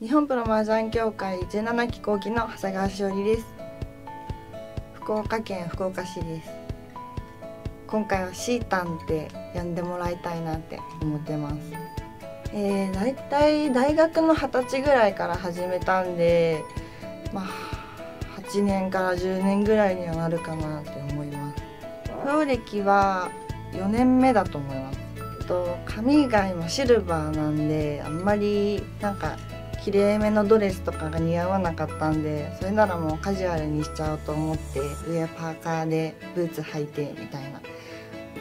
日本プロ麻雀協会17期後期の長谷川しおりです。福岡県福岡市です。今回はしーたんって呼んでもらいたいなって思ってます。だいたい大学の20歳ぐらいから始めたんで、まあ8年から10年ぐらいにはなるかなって思います。プロ歴は4年目だと思います。髪が今シルバーなんで、あんまりなんか綺麗めのドレスとかが似合わなかったんで、それならもうカジュアルにしちゃおうと思って、上はパーカーでブーツ履いてみたいな。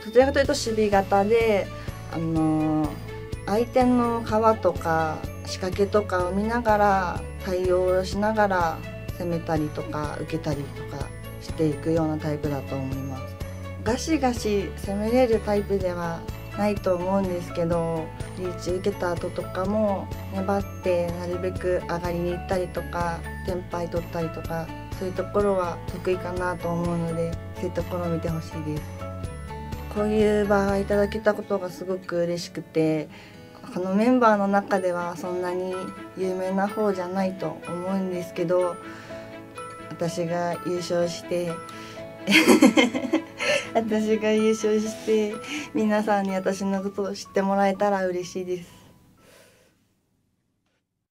どちらかというと守備型で、相手の皮とか仕掛けとかを見ながら、対応しながら攻めたりとか受けたりとかしていくようなタイプだと思います。ガシガシ攻めれるタイプではないと思うんですけど、リーチ受けた後とかも粘って、なるべく上がりに行ったりとかテンパイ取ったりとか、そういうところは得意かなと思うので、そういうところを見てほしいです。こういう場をいただけたことがすごく嬉しくて、このメンバーの中ではそんなに有名な方じゃないと思うんですけど、私が優勝して私が優勝して、皆さんに私のことを知ってもらえたら嬉しいです。